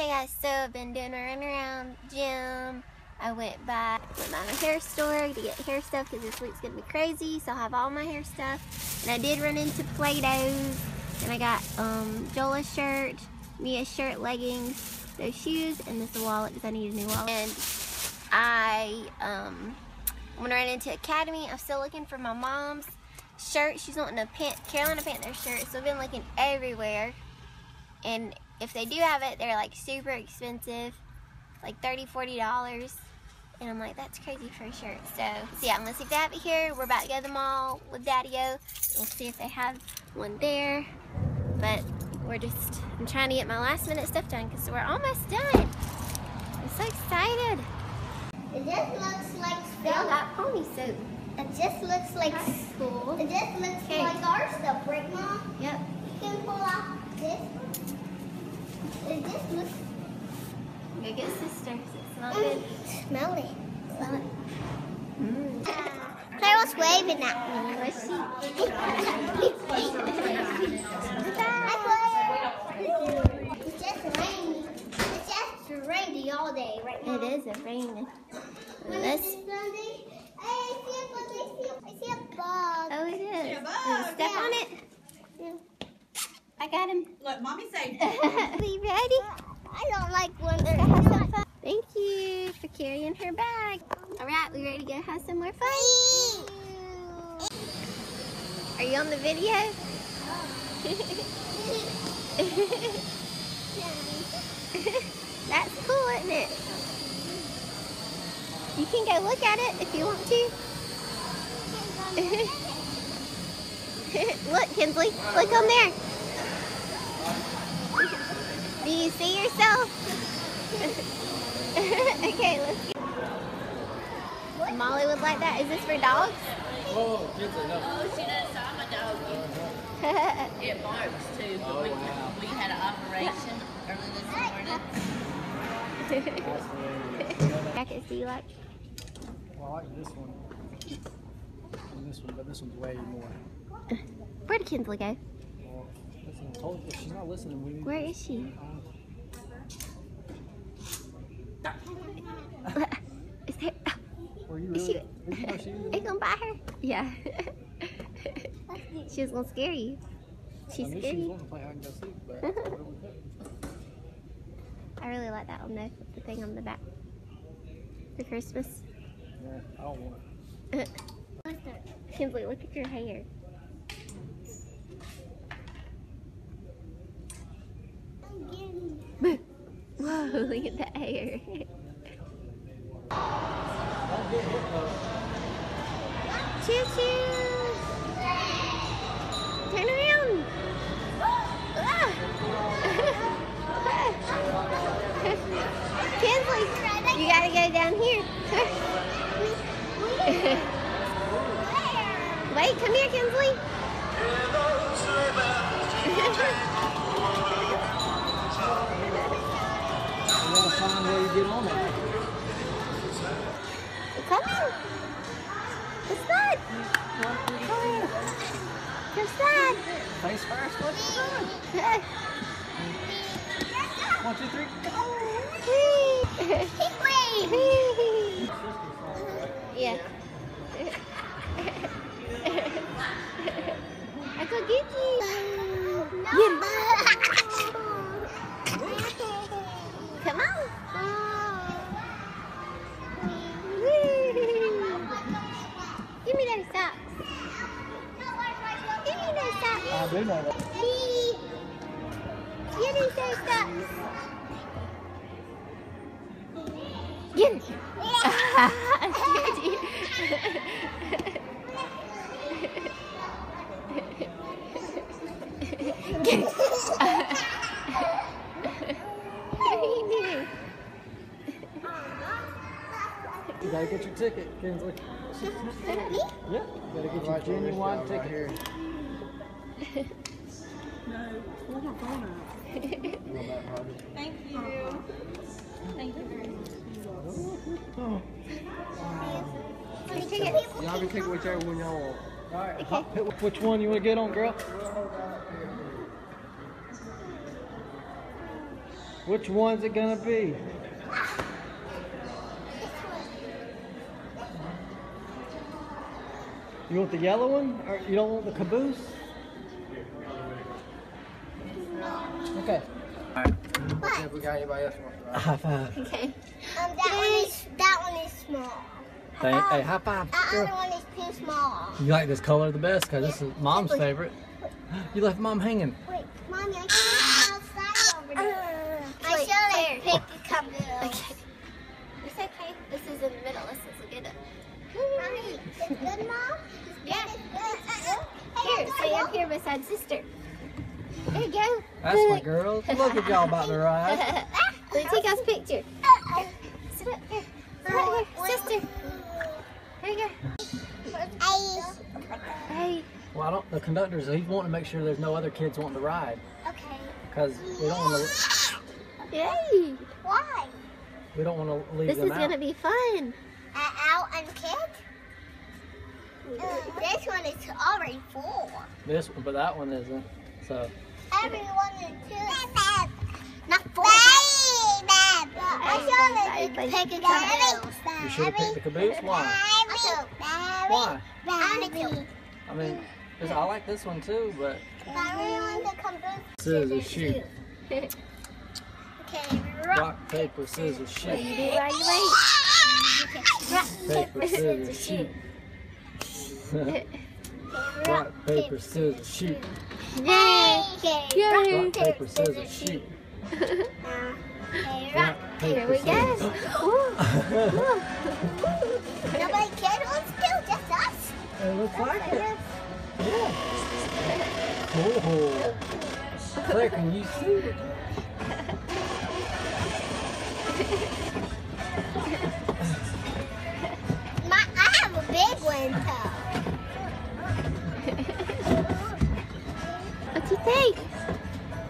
Okay guys, so I've been doing a run around gym. I went by my hair store to get hair stuff because this week's gonna be crazy, so I'll have all my hair stuff. And I did run into Play-Dohs, and I got Jola's shirt, Mia's shirt, leggings, those shoes, and this wallet because I need a new wallet. And I'm gonna run into Academy. I'm still looking for my mom's shirt. She's wanting a Carolina Panthers shirt, so I've been looking everywhere. And if they do have it, they're like super expensive, like $30, $40. And I'm like, that's crazy for a shirt. So yeah, I'm gonna see if they have it here. We're about to go to the mall with Daddy-O. We'll see if they have one there. But I'm trying to get my last minute stuff done because we're almost done. I'm so excited. It just looks like school. They all got pony suit. It just looks like school. It just looks like our stuff, right, Mom? Yep. You can pull off this one. It just looks. Go get sister. Does it smell good? Smell it. Smell it. Mm. Claire was waving at me. Was she? It's just raining. It's just raining all day right now. It is raining. This. I see a bug. Oh, it is. Step on it. Yeah. I got him. Look, Mommy saved him. Are you ready? I don't like when they're going to have some fun. Thank you for carrying her bag. All right, we ready to go have some more fun? Are you on the video? That's cool, isn't it? You can go look at it if you want to. Look, Kinsley, look on there. Do you see yourself? Okay, let's get it. Molly would like that. Is this for dogs? Oh, Kinsley, no. Oh, she knows I'm a dog. It barks too, but we had an operation early this morning. Jackets, do you like? Well, I like this one. And this one, but this one's way more. Where did Kinsley go? Listen, I told you, she's not listening. We need Where is she? Is there? Were you really? Are you gonna buy her? Yeah. She was gonna scare you. She's scary. She was gonna play hide and go seek, but I really like that one though, with the thing on the back for Christmas. Yeah, I don't want it. Kinsley, look at your hair. Whoa, look at that hair. Choo choo! Turn around! Kinsley, you gotta go down here. Wait, come here, Kinsley. You gotta find where you get on it. It's coming. It's not. It's not. Face first. 1, 2, 3. Yeah. I go get you. No. Come on. Give me those socks. Give me those socks. I do know that. Give me those socks. Get me. I scared you. You gotta get your ticket, Kinsley. Me? Yeah. You gotta get your genuine ticket here. No, we're not going out. Thank you. Thank you very much. Y'all can take whichever one y'all want. All right, okay. Which one you want to get on, girl? Which one's it gonna be? You want the yellow one? Or you don't want the caboose? Okay. Let's see if we got anybody else wants to ride. High five. Okay. That one is small. Hey, high five. The other one is too small. You like this color the best? Because this is Mom's favorite. You left Mom hanging. Wait, Mommy, I can't go outside over there. I should have picked a couple. Okay. It's okay. This is in the middle. This is good. Mommy, it's good, Mom? Yeah. Here, stay up here beside sister. There you go. That's my girls. Look at y'all about to ride. Let's take us a picture. Sit up here. Sit up here. Sister. There you go. Hey. Well, the conductor, he's wanting to make sure there's no other kids wanting to ride. Okay. Because we don't want to... Yay! Why? We don't want to leave them out. This is going to be fun. Out and kid? This one is already full. This one, but that one isn't. So. Everyone is two. Not full. I should have picked the caboose. You should have picked the caboose? Why? Why? I mean... I like this one too, but I really want to come back. Scissors, shoot. Okay, rock, paper, scissors, shoot. Rock, paper, scissors, shoot. Rock, paper, scissors, shoot. Rock, paper, scissors, shoot. Rock, here we go. Nobody cares. Let's do just us. It looks like it. Yeah. Oh, Claire, can you see it? I have a big one, though. What do you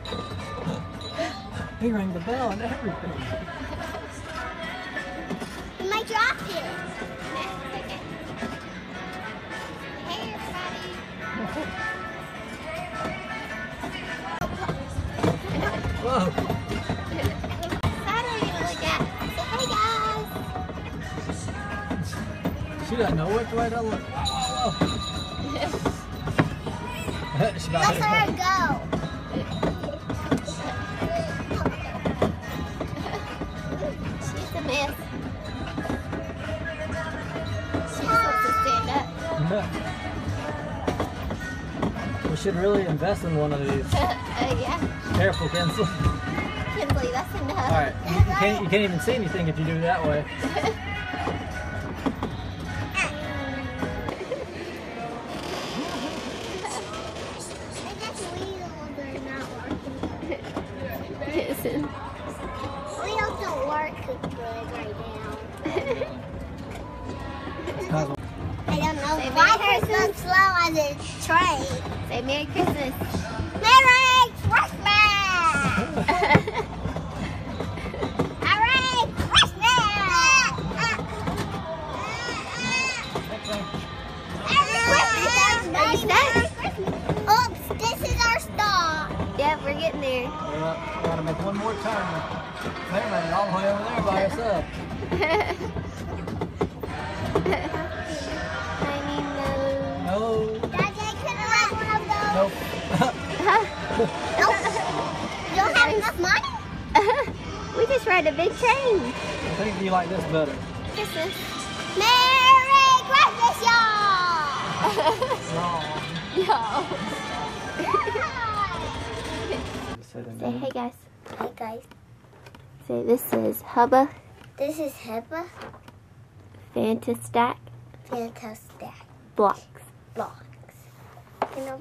think? He rang the bell and everything. You might drop here. Whoa. She doesn't know which way to look. Whoa. She got it. Let her go. She's a mess. She just wants to stand up. You should really invest in one of these. Yeah. Careful, Kinsley. Kinsley, that's enough. All right. You can't even see anything if you do it that way. I guess wheels don't work good right now. I don't know why hers looks slow on the train. Say Merry Christmas. Merry Christmas! Merry Christmas! Merry Christmas! Oops, this is our stop. Yeah, we're getting there. We gotta make one more turn. Claire made it all the way over there by herself. Nope. You don't have enough money? We just ride a big train. I think you like this better. Christmas. Merry Christmas, y'all! Y'all. Say hey, guys. Hey, guys. So this is Hubba. This is Hubba. Fantastack. Fantastack. Blocks. Blocks.